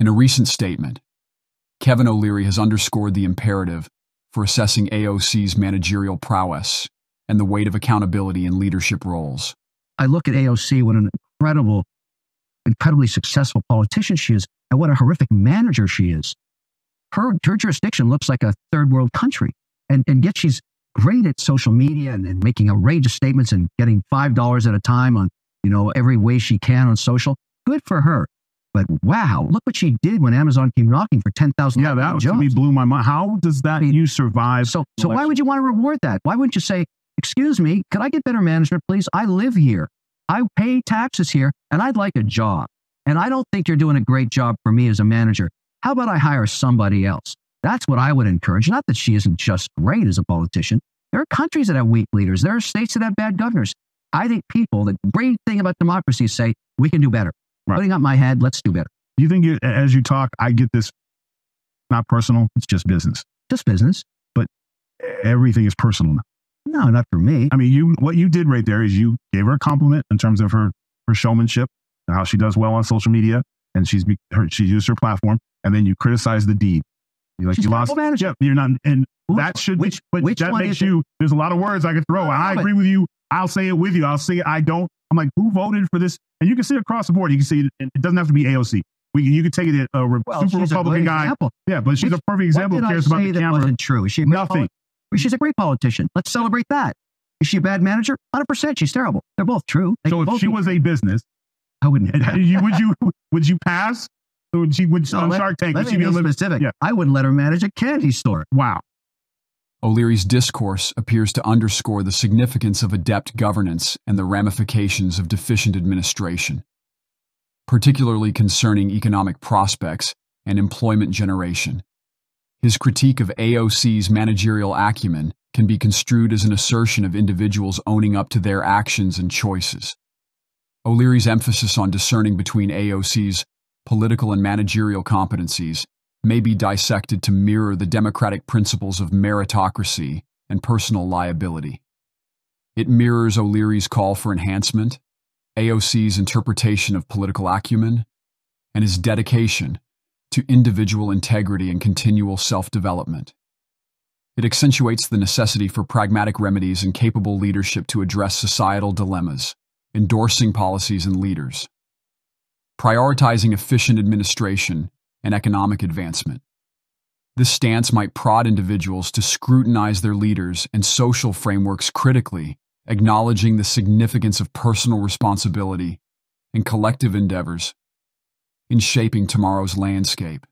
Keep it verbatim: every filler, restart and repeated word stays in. In a recent statement, Kevin O'Leary has underscored the imperative for assessing A O C's managerial prowess and the weight of accountability in leadership roles. I look at A O C, what an incredible, incredibly successful politician she is, and what a horrific manager she is. Her, her jurisdiction looks like a third world country, and, and yet she's great at social media and, and making outrageous statements and getting five dollars at a time on, you know, every way she can on social. Good for her. But wow, look what she did when Amazon came knocking for ten thousand dollars. Yeah, that to me blew my mind. How does that, I mean, you survive? So, so why would you want to reward that? Why wouldn't you say, excuse me, could I get better management, please? I live here. I pay taxes here, and I'd like a job. And I don't think you're doing a great job for me as a manager. How about I hire somebody else? That's what I would encourage. Not that she isn't just great as a politician. There are countries that have weak leaders. There are states that have bad governors. I think people, the great thing about democracy, say, we can do better. Right. Putting up my head, let's do better. You think you, as you talk, I get this, not personal, it's just business. Just business. But everything is personal now. No, not for me. I mean, you, what you did right there is you gave her a compliment in terms of her, her showmanship and how she does well on social media. And she's her, she used her platform. And then you criticize the deed. You're like, she's you lost. Yeah, you're not. And which, that should, which, but which that makes you, it? There's a lot of words I could throw. No, I no, agree with you. I'll say it with you. I'll say it. I don't. I'm like, who voted for this? And you can see it across the board. You can see it, it doesn't have to be A O C. We, you can take it a re well, super Republican guy. Example. Yeah, but she's which, a perfect example. Who cares about the camera? Wasn't true. Is she nothing. She's a great politician. Let's celebrate that. Is she a bad manager? one hundred percent. She's terrible. They're both true. They so if she was a business, I wouldn't. You, would you would you pass? Would she would no, on let, Shark Tank? Let would she be specific? Yeah. I wouldn't let her manage a candy store. Wow. O'Leary's discourse appears to underscore the significance of adept governance and the ramifications of deficient administration, particularly concerning economic prospects and employment generation. His critique of A O C's managerial acumen can be construed as an assertion of individuals owning up to their actions and choices. O'Leary's emphasis on discerning between A O C's political and managerial competencies may be dissected to mirror the democratic principles of meritocracy and personal liability. It mirrors O'Leary's call for enhancement, A O C's interpretation of political acumen, and his dedication to individual integrity and continual self-development. It accentuates the necessity for pragmatic remedies and capable leadership to address societal dilemmas, endorsing policies and leaders, prioritizing efficient administration and economic advancement. This stance might prod individuals to scrutinize their leaders and social frameworks critically, acknowledging the significance of personal responsibility and collective endeavors in shaping tomorrow's landscape.